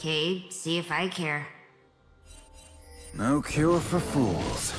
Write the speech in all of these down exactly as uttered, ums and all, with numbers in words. Cade, see if I care. No cure for fools.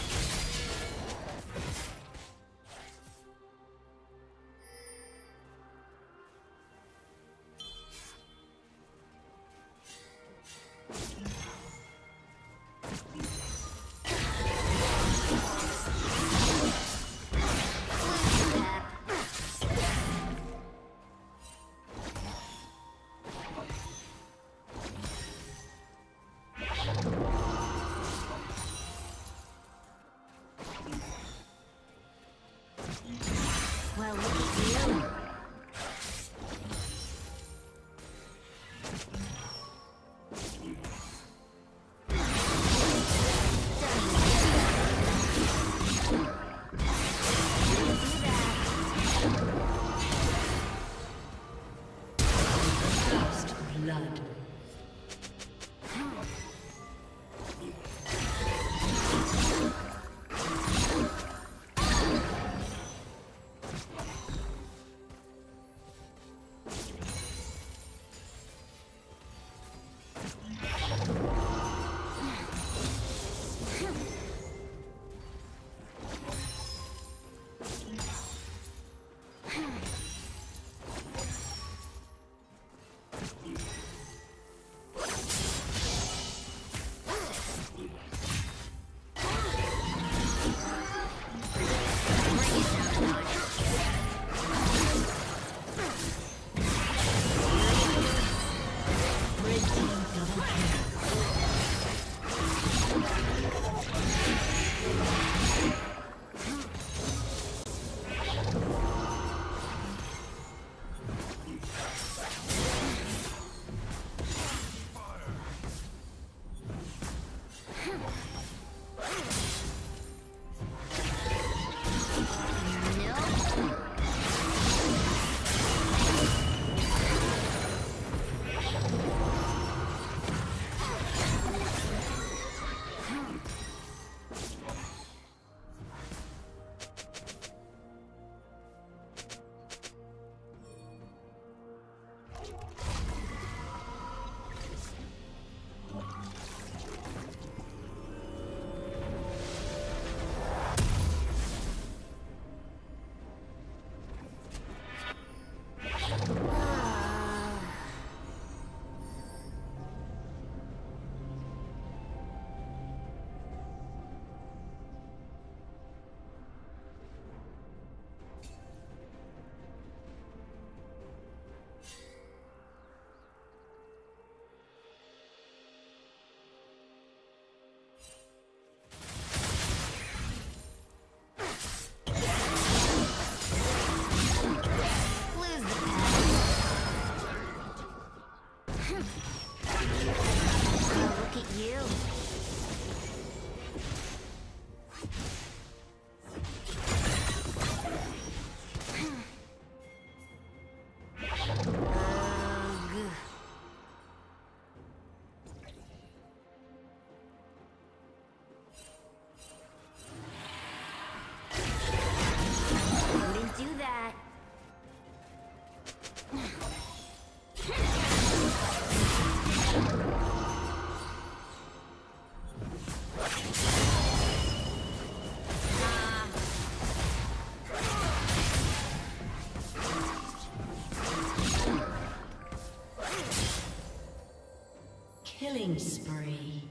Killing spree.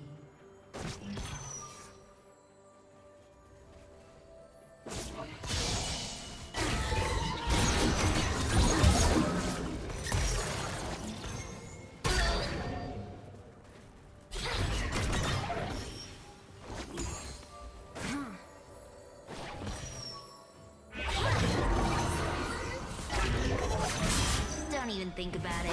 Don't even think about it.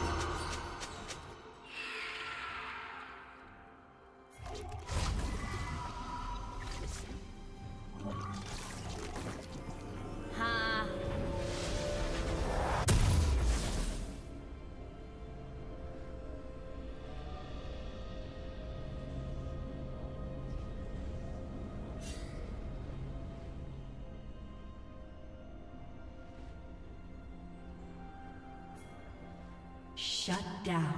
Shut down.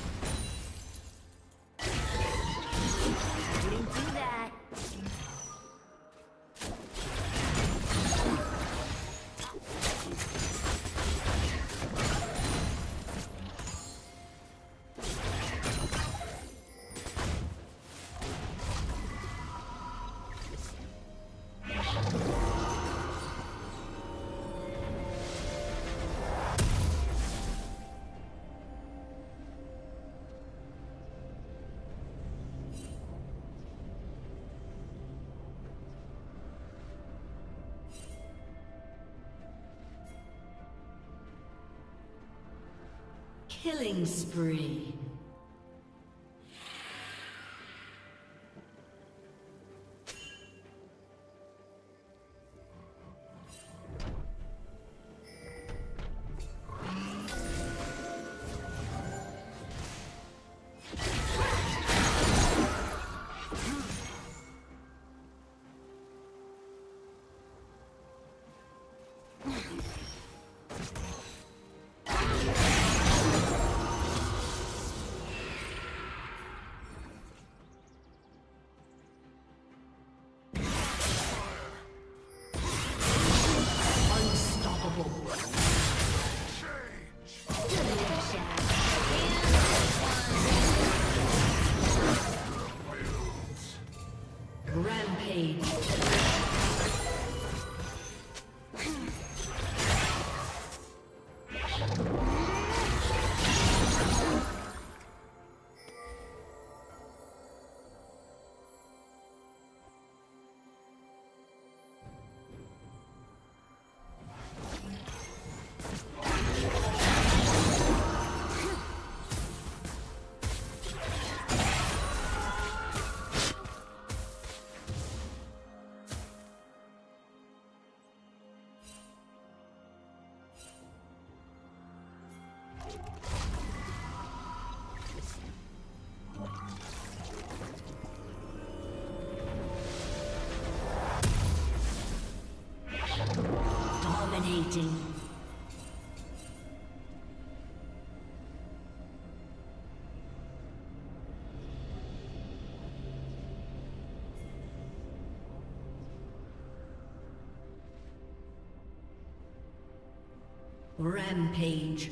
Killing spree. Rampage.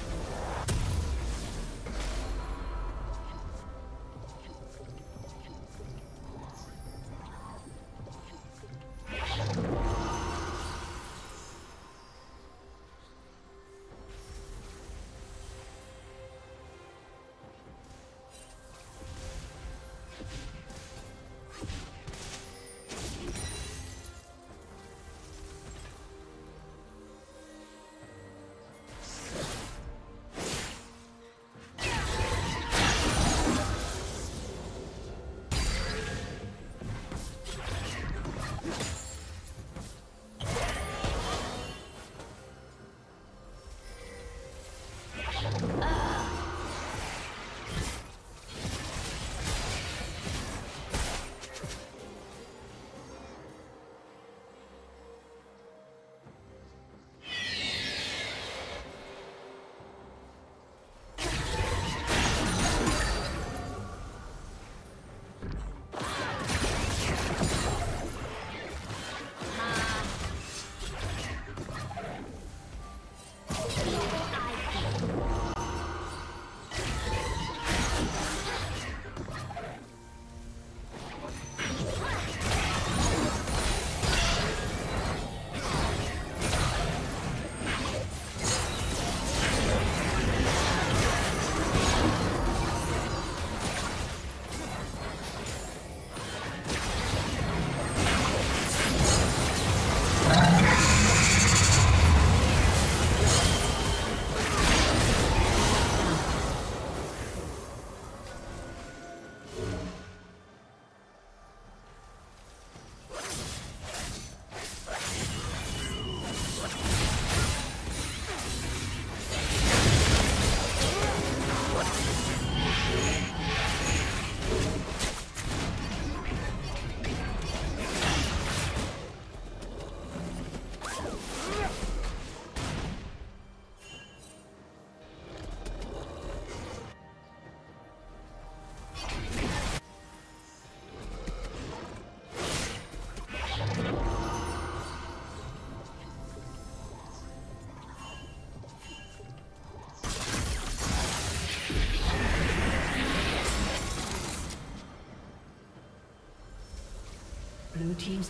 Blue team's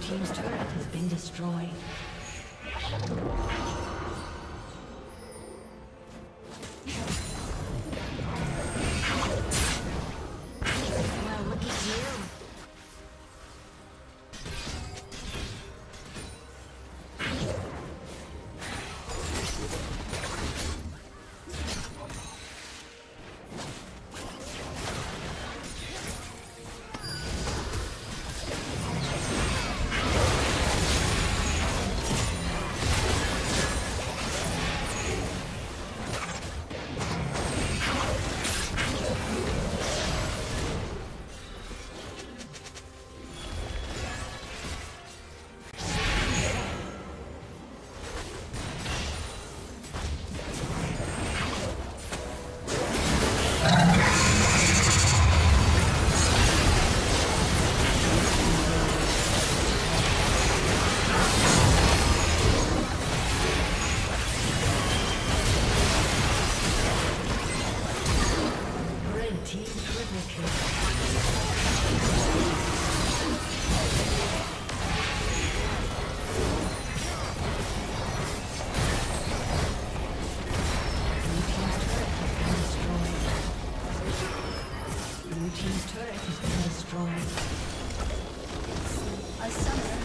Team's turret has been destroyed. Well, look at Blue team's turret has been destroyed. A summoner